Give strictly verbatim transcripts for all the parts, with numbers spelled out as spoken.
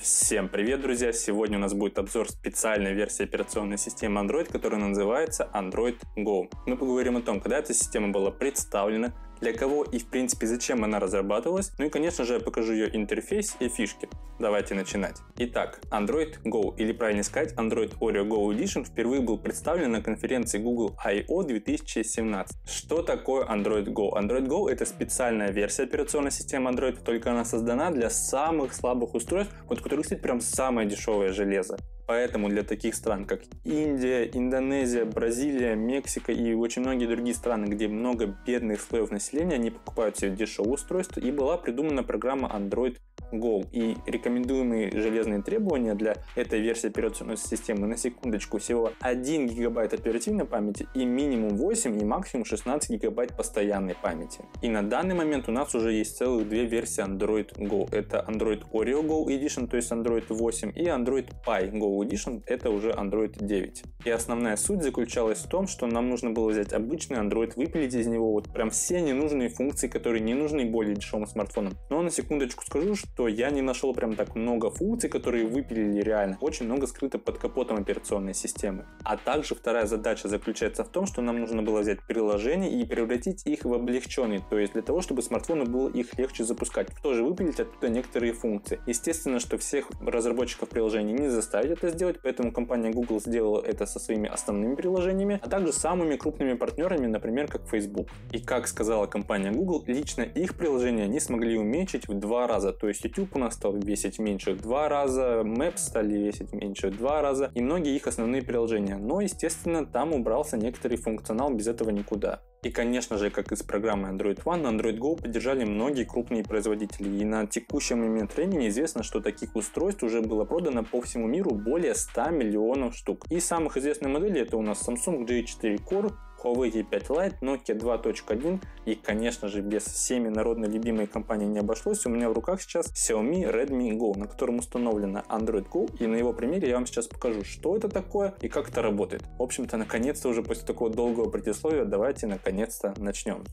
Всем привет, друзья! Сегодня у нас будет обзор специальной версии операционной системы Android, которая называется Android Go. Мы поговорим о том, когда эта система была представлена, для кого и в принципе зачем она разрабатывалась, ну и конечно же я покажу ее интерфейс и фишки. Давайте начинать. Итак, Android Go, или правильно сказать Android Oreo Go Edition, впервые был представлен на конференции Google I/O две тысячи семнадцать. Что такое Android Go? Android Go — это специальная версия операционной системы Android, только она создана для самых слабых устройств, вот у которых стоит прям самое дешевое железо. Поэтому для таких стран, как Индия, Индонезия, Бразилия, Мексика и очень многие другие страны, где много бедных слоев населения, они покупают себе дешевое устройство, и была придумана программа Android Go. И рекомендуемые железные требования для этой версии операционной системы, на секундочку, всего один гигабайт оперативной памяти и минимум восемь и максимум шестнадцать гигабайт постоянной памяти. И на данный момент у нас уже есть целых две версии Android Go. Это Android Oreo Go Edition, то есть Android восемь, и Android Pie Go Edition, это уже Android девять. И основная суть заключалась в том, что нам нужно было взять обычный Android, выпилить из него вот прям все ненужные функции, которые не нужны более дешевым смартфонам. Но на секундочку скажу, что я не нашел прям так много функций, которые выпилили реально. Очень много скрыто под капотом операционной системы. А также вторая задача заключается в том, что нам нужно было взять приложения и превратить их в облегченные, то есть для того, чтобы смартфону было их легче запускать. Тоже выпилить оттуда некоторые функции. Естественно, что всех разработчиков приложений не заставить это сделать, поэтому компания Google сделала это со своими основными приложениями, а также самыми крупными партнерами, например, как Facebook. И как сказала компания Google, лично их приложения не смогли уменьшить в два раза, то есть YouTube у нас стал весить меньше в два раза, Maps стали весить меньше в два раза и многие их основные приложения, но естественно там убрался некоторый функционал, без этого никуда. И конечно же, как из программы Android один, Android Go поддержали многие крупные производители, и на текущий момент времени известно, что таких устройств уже было продано по всему миру более ста миллионов штук. И самых известных моделей это у нас Samsung J четыре Core, Huawei E пять Lite, Nokia два точка один и, конечно же, без всеми народно любимой компании не обошлось. У меня в руках сейчас Xiaomi Redmi Go, на котором установлено Android Go, и на его примере я вам сейчас покажу, что это такое и как это работает. В общем-то, наконец-то уже после такого долгого предисловия давайте наконец-то начнем.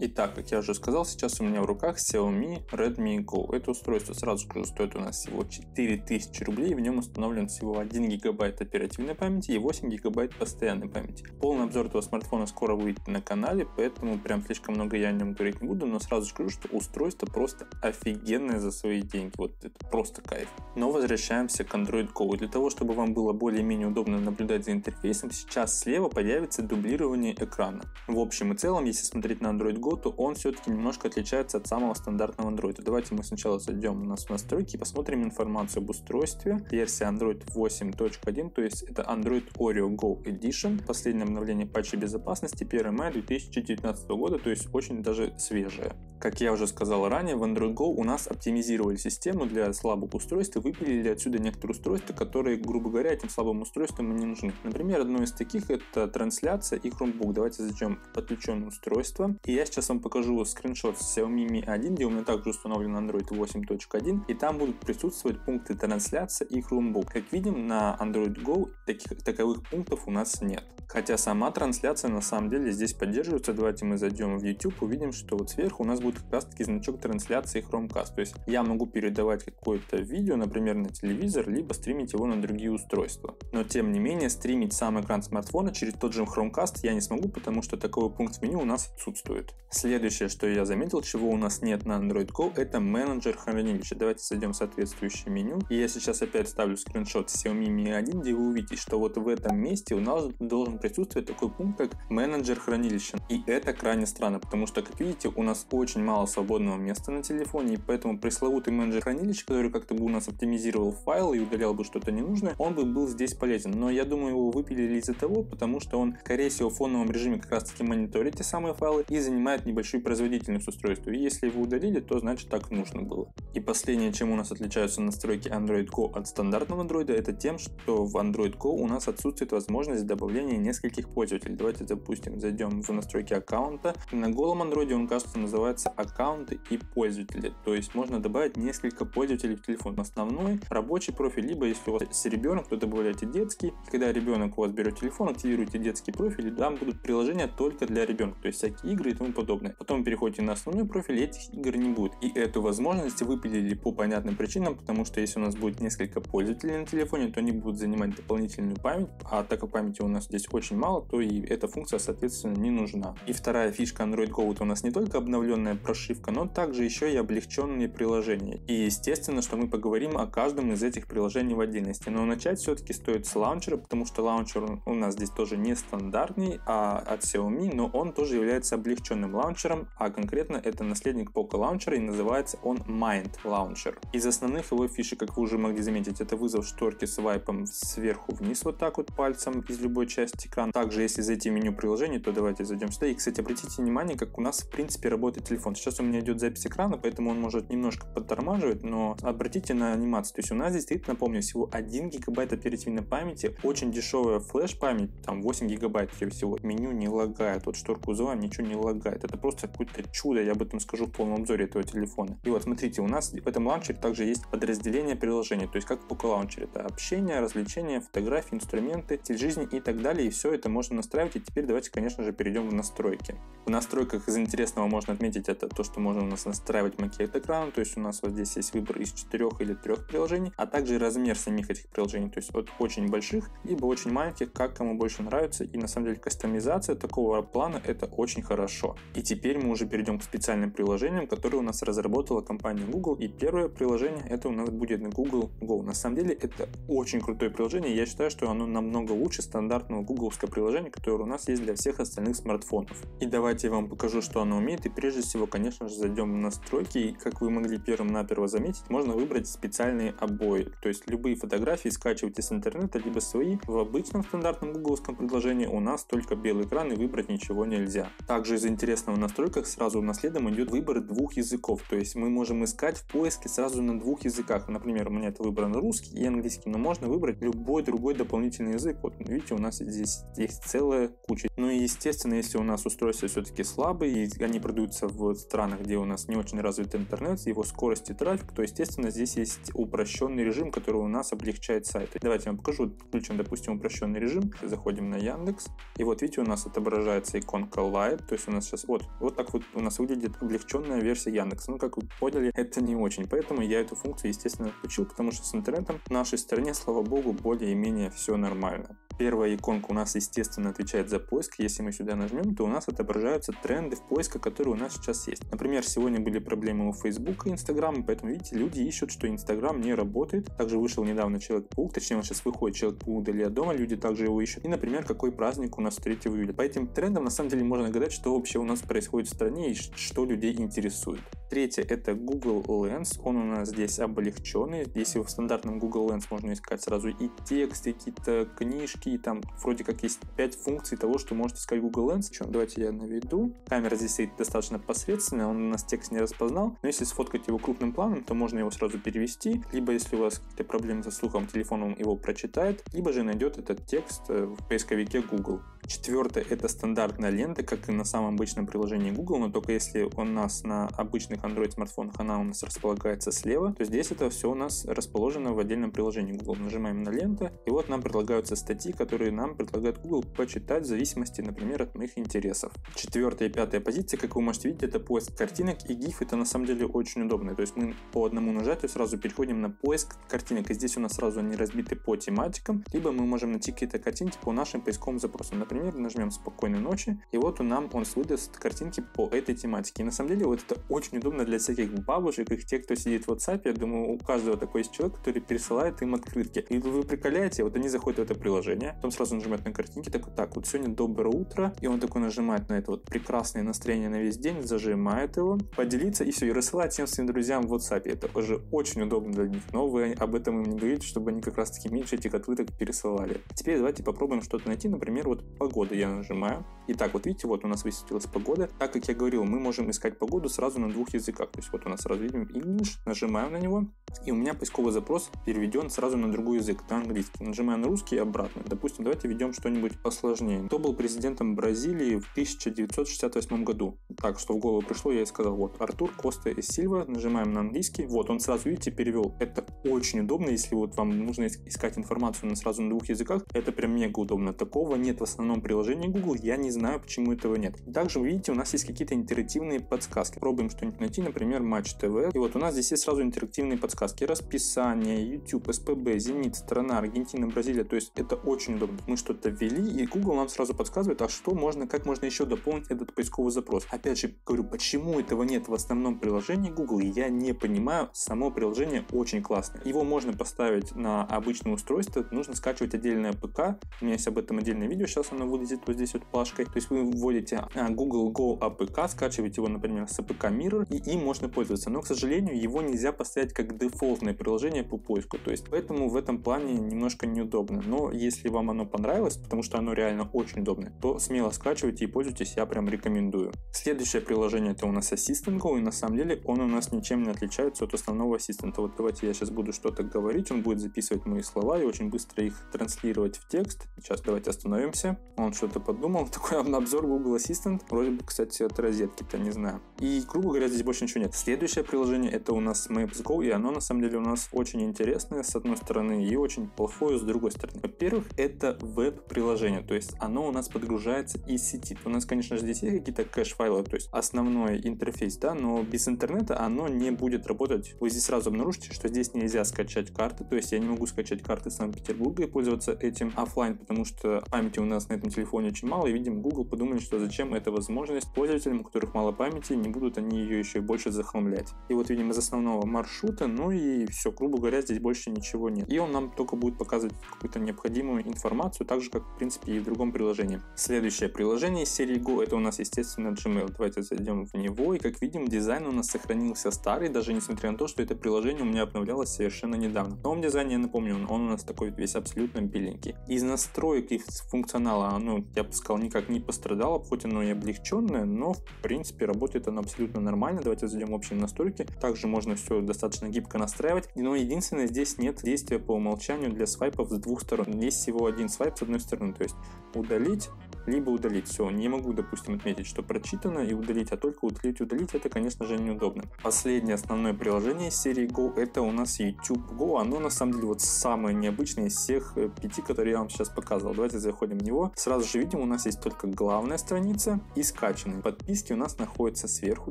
Итак, как я уже сказал, сейчас у меня в руках Xiaomi Redmi Go. Это устройство, сразу скажу, стоит у нас всего четыре тысячи рублей, в нем установлен всего один гигабайт оперативной памяти и восемь гигабайт постоянной памяти. Полный обзор этого смартфона скоро выйдет на канале, поэтому прям слишком много я о нем говорить не буду, но сразу скажу, что устройство просто офигенное за свои деньги, вот это просто кайф. Но возвращаемся к Android Go. Для того, чтобы вам было более-менее удобно наблюдать за интерфейсом, сейчас слева появится дублирование экрана. В общем и целом, если смотреть на Android Go, то он все-таки немножко отличается от самого стандартного Android. Давайте мы сначала зайдем у нас в настройки и посмотрим информацию об устройстве. Версия Android восемь точка один, то есть это Android Oreo Go Edition. Последнее обновление патча безопасности первого мая две тысячи девятнадцатого года, то есть очень даже свежее. Как я уже сказал ранее, в Android Go у нас оптимизировали систему для слабых устройств и выпилили отсюда некоторые устройства, которые, грубо говоря, этим слабым устройствам не нужны. Например, одно из таких это трансляция и Chromebook. Давайте зайдем в подключенное устройство. И я сейчас вам покажу скриншот с Xiaomi Mi один, где у меня также установлен Android восемь точка один, и там будут присутствовать пункты трансляция и Chromebook. Как видим, на Android Go таких, таковых пунктов у нас нет. Хотя сама трансляция на самом деле здесь поддерживается. Давайте мы зайдем в YouTube, увидим, что вот сверху у нас будет как раз таки значок трансляции Chromecast. То есть я могу передавать какое-то видео, например, на телевизор, либо стримить его на другие устройства. Но тем не менее, стримить сам экран смартфона через тот же Chromecast я не смогу, потому что такой пункт в меню у нас отсутствует. Следующее, что я заметил, чего у нас нет на Android Go, это менеджер хранилища. Давайте зайдем в соответствующее меню. И я сейчас опять ставлю скриншот Xiaomi Mi один, где вы увидите, что вот в этом месте у нас должен присутствовать такой пункт, как менеджер хранилища. И это крайне странно, потому что, как видите, у нас очень очень мало свободного места на телефоне, и поэтому пресловутый менеджер хранилища, который как-то бы у нас оптимизировал файл и удалял бы что-то ненужное, он бы был здесь полезен. Но я думаю, его выпилили из-за того, потому что он, скорее всего, в фоновом режиме как раз таки мониторит те самые файлы и занимает небольшую производительность устройства. И если его удалили, то значит так нужно было. И последнее, чем у нас отличаются настройки Android Go от стандартного Android, это тем, что в Android Go у нас отсутствует возможность добавления нескольких пользователей. Давайте запустим, зайдем в настройки аккаунта. На голом Android он, кажется, называется аккаунты и пользователи, то есть можно добавить несколько пользователей в телефон. Основной, рабочий профиль, либо если у вас с ребенок, то добавляйте детский. Когда ребенок у вас берет телефон, активируйте детский профиль, и там будут приложения только для ребенка, то есть всякие игры и тому подобное. подобное. Потом вы переходите на основной профиль, и этих игр не будет. И эту возможность выпилили по понятным причинам, потому что если у нас будет несколько пользователей на телефоне, то они будут занимать дополнительную память, а так как памяти у нас здесь очень мало, то и эта функция соответственно не нужна. И вторая фишка Android Go — это у нас не только обновленная прошивка, но также еще и облегченные приложения. И естественно, что мы поговорим о каждом из этих приложений в отдельности, но начать все-таки стоит с лаунчера, потому что лаунчер у нас здесь тоже не стандартный, а от Xiaomi, но он тоже является облегченным лаунчером, а конкретно это наследник Poco Launcher, и называется он Mint Launcher. Из основных его фишек, как вы уже могли заметить, это вызов шторки свайпом сверху вниз вот так вот пальцем из любой части экрана. Также если зайти в меню приложений, то давайте зайдем сюда. И, кстати, обратите внимание, как у нас в принципе работает телефон. Сейчас у меня идет запись экрана, поэтому он может немножко подтормаживать, но обратите на анимацию. То есть у нас здесь стоит, напомню, всего один гигабайт оперативной памяти, очень дешевая флеш-память, там восемь гигабайт всего. Меню не лагает, вот шторку вызываем, ничего не лагает. Это просто какое-то чудо, я об этом скажу в полном обзоре этого телефона. И вот смотрите, у нас в этом лаунчере также есть подразделение приложений, то есть как в Poco Launcher. Это общение, развлечения, фотографии, инструменты, стиль жизни и так далее. И все это можно настраивать. И теперь давайте, конечно же, перейдем в настройки. В настройках из интересного можно отметить это то, что можно у нас настраивать макет экрана, то есть у нас вот здесь есть выбор из четырех или трех приложений, а также размер самих этих приложений, то есть от очень больших либо очень маленьких, как кому больше нравится. И на самом деле кастомизация такого плана — это очень хорошо. И теперь мы уже перейдем к специальным приложениям, которые у нас разработала компания Google. И первое приложение — это у нас будет Google Go. На самом деле это очень крутое приложение, я считаю, что оно намного лучше стандартного гугловского приложения, которое у нас есть для всех остальных смартфонов. И давайте я вам покажу, что оно умеет. И прежде всего, конечно же, зайдем в настройки, и как вы могли первым-наперво заметить, можно выбрать специальные обои, то есть любые фотографии скачивайте с интернета, либо свои. В обычном стандартном гугловском приложении у нас только белый экран и выбрать ничего нельзя. Также из интересного в настройках сразу наследом идет выбор двух языков, то есть мы можем искать в поиске сразу на двух языках. Например, у меня это выбран русский и английский, но можно выбрать любой другой дополнительный язык. Вот видите, у нас здесь есть целая куча. Ну и естественно, если у нас устройства все-таки слабые и они продаются в странах, где у нас не очень развит интернет, его скорость и трафик, то естественно здесь есть упрощенный режим, который у нас облегчает сайт. Давайте я вам покажу. Включим, допустим, упрощенный режим, заходим на Яндекс, и вот видите, у нас отображается иконка Lite, то есть у нас сейчас вот, вот так вот у нас выглядит облегченная версия Яндекса. Ну, как вы поняли, это не очень, поэтому я эту функцию естественно отключил, потому что с интернетом в нашей стране, слава богу, более-менее все нормально. Первая иконка у нас естественно отвечает за поиск. Если мы сюда нажмем, то у нас отображаются тренды в поиске, которые у нас сейчас есть. Например, сегодня были проблемы у Facebook и Instagram, поэтому видите, люди ищут, что Instagram не работает. Также вышел недавно Человек-паук, точнее он сейчас выходит, Человек-паук «Вдали от дома», люди также его ищут. И, например, какой праздник у нас третьего июля. По этим трендам на самом деле можно гадать, что вообще у нас происходит в стране и что людей интересует. Третье — это Google Lens, он у нас здесь облегченный. Если в стандартном Google Lens можно искать сразу и тексты, какие-то книжки, и там вроде как есть пять функций того, что можете искать Google Lens. Чем? Давайте я наведу. Камера здесь стоит достаточно посредственная, он у нас текст не распознал, но если сфоткать его крупным планом, то можно его сразу перевести, либо если у вас какие-то проблемы со слухом, телефоном его прочитает, либо же найдет этот текст в поисковике Google. Четвертое — это стандартная лента, как и на самом обычном приложении Google, но только если у нас на обычных Android смартфонах она у нас располагается слева, то здесь это все у нас расположено в отдельном приложении Google. Нажимаем на ленту, и вот нам предлагаются статьи, которые нам предлагает Google почитать в зависимости, например, от моих интересов. Четвертая и пятая позиция, как вы можете видеть, это поиск картинок и гиф. Это на самом деле очень удобно, то есть мы по одному нажатию сразу переходим на поиск картинок, и здесь у нас сразу они разбиты по тематикам, либо мы можем найти какие-то картинки по нашим поисковым запросам. Например, нажмем «Спокойной ночи», и вот у нам он выдаст картинки по этой тематике. И на самом деле вот это очень удобно для всяких бабушек и тех, кто сидит в WhatsApp. Я думаю, у каждого такой есть человек, который пересылает им открытки. И вы приколяете, вот они заходят в это приложение, потом сразу нажимают на картинки, такой, так, вот сегодня доброе утро, и он такой нажимает на это вот прекрасное настроение на весь день, зажимает его, поделиться, и все, и рассылает всем своим друзьям в WhatsApp. Это уже очень удобно для них, но вы об этом им не говорите, чтобы они как раз таки меньше этих открыток пересылали. Теперь давайте попробуем что-то найти, например, вот погода, я нажимаю. И так вот видите, вот у нас высветилась погода. Так как я говорил, мы можем искать погоду сразу на двух языках. То есть вот у нас сразу видим English, нажимаем на него, и у меня поисковый запрос переведен сразу на другой язык, на английский. Нажимаем на русский и обратно. Допустим, давайте введем что-нибудь посложнее. Кто был президентом Бразилии в тысяча девятьсот шестьдесят восьмом году? Так, что в голову пришло, я и сказал, вот Артур Коста и Сильва, нажимаем на английский, вот он сразу, видите, перевел. Это очень удобно, если вот вам нужно искать информацию на сразу на двух языках, это прям мега удобно. Такого нет в основном приложении Google, я не знаю, почему этого нет. Также вы видите, у нас есть какие-то интерактивные подсказки. Пробуем что-нибудь найти, например, Match ти ви. И вот у нас здесь есть сразу интерактивные подсказки. Расписание, YouTube, эс пэ бэ, Зенит, страна, Аргентина, Бразилия. То есть это очень удобно. Мы что-то ввели, и Google нам сразу подсказывает, а что можно, как можно еще дополнить этот поисковый запрос. Опять же, говорю, почему этого нет в основном приложении Google, я не понимаю. Само приложение очень классное. Его можно поставить на обычное устройство, нужно скачивать отдельное ПК. У меня есть об этом отдельное видео, сейчас оно вылезет вот здесь вот плашкой. То есть вы вводите Google Go эй пи кей, скачиваете его, например, с эй пи кей Mirror, и им можно пользоваться. Но, к сожалению, его нельзя поставить как дефолтное приложение по поиску. То есть поэтому в этом плане немножко неудобно. Но если вам оно понравилось, потому что оно реально очень удобное, то смело скачивайте и пользуйтесь, я прям рекомендую. Следующее приложение это у нас Assistant Go, и на самом деле он у нас ничем не отличается от основного ассистента. Вот давайте я сейчас буду что-то говорить, он будет записывать мои слова и очень быстро их транслировать в текст. Сейчас давайте остановимся. Он что-то подумал. Такой обзор Google Assistant. Вроде бы, кстати, от розетки-то, не знаю. И, грубо говоря, здесь больше ничего нет. Следующее приложение это у нас Maps Go, и оно на самом деле у нас очень интересное с одной стороны и очень плохое с другой стороны. Во-первых, это веб-приложение, то есть оно у нас подгружается из сети. У нас, конечно же, здесь есть какие-то кэш-файлы, то есть основной интерфейс, да, но без интернета оно не будет работать. Вы здесь сразу обнаружите, что здесь нельзя скачать карты, то есть я не могу скачать карты Санкт-Петербурга и пользоваться этим офлайн, потому что памяти у нас на этом телефоне очень мало, и, видимо, Google подумали, что зачем эта возможность пользователям, у которых мало памяти, не будут они ее еще и больше захламлять. И вот, видимо, из основного маршрута, ну и все, грубо говоря, здесь больше ничего нет. И он нам только будет показывать какую-то необходимую информацию, так же, как, в принципе, и в другом приложении. Следующее приложение из серии Go, это у нас, естественно, Gmail. Давайте зайдем в него, и, как видим, дизайн у нас сохранился старый, даже несмотря на то, что это приложение у меня обновлялось совершенно недавно. В новом дизайне, я напомню, он у нас такой весь абсолютно беленький. Из настроек и функционала оно, я бы сказал, никак не пострадало, хоть оно и облегченное, но, в принципе, работает оно абсолютно нормально. Давайте зайдем в общие настройки. Также можно все достаточно гибко настраивать, но единственное, здесь нет действия по умолчанию для свайпов с двух сторон. Здесь всего один свайп с одной стороны, то есть удалить, либо удалить. Все, не могу, допустим, отметить, что прочитано и удалить, а только удалить, удалить, это, конечно же, неудобно. Последнее основное приложение из серии Go, это у нас YouTube Go. Оно, на самом деле, вот самое необычное из всех пяти, которые я вам сейчас показывал. Давайте заходим в него. Сразу же видим, у нас есть только главная страница и скачанные. Подписки у нас находятся сверху.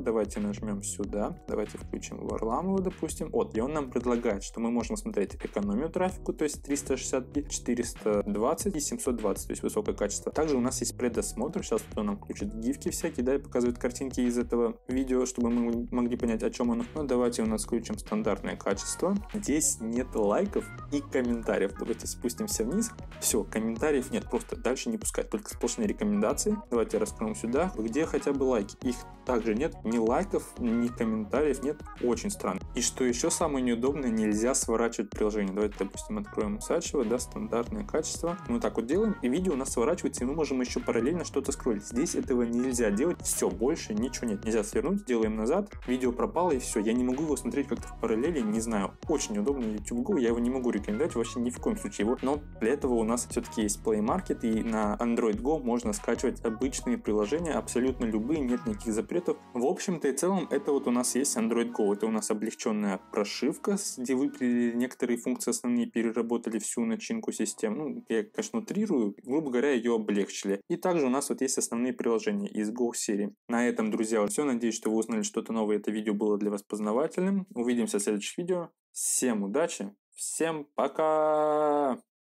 Давайте нажмем сюда. Давайте включим Варламова, допустим. Вот, и он нам предлагает, что мы можем смотреть экономию трафика, то есть триста шестьдесят пи, четыреста двадцать и семьсот двадцать, то есть высокое качество. Также у нас есть предосмотр, сейчас он нам включит гифки всякие, да, и показывает картинки из этого видео, чтобы мы могли понять, о чем оно. Но давайте у нас включим стандартное качество. Здесь нет лайков и комментариев. Давайте спустимся вниз. Все, комментариев нет, просто дальше не пускать, только сплошные рекомендации. Давайте раскроем сюда, где хотя бы лайки. Их также нет, ни лайков, ни комментариев нет, очень странно. И что еще самое неудобное, нельзя сворачивать приложение. Давайте, допустим, откроем Сачева, да, стандартное качество. Мы вот так вот делаем, и видео у нас сворачивается, и мы можем еще параллельно что-то скроллить. Здесь этого нельзя делать, все, больше ничего нет. Нельзя свернуть, делаем назад, видео пропало и все. Я не могу его смотреть как-то в параллели, не знаю. Очень удобно YouTube Go, я его не могу рекомендовать вообще ни в коем случае его. Но для этого у нас все-таки есть Play Market, и на Android Go можно скачивать обычные приложения, абсолютно любые, нет никаких запретов. В общем-то и целом, это вот у нас есть Android Go. Это у нас облегченная прошивка, где выпилили некоторые функции основные, переработали всю начинку систем. Ну, я, конечно, утрирую, грубо говоря, ее облегчили. И также у нас вот есть основные приложения из Go серии. На этом, друзья, все. Надеюсь, что вы узнали что-то новое. Это видео было для вас познавательным. Увидимся в следующих видео. Всем удачи. Всем пока.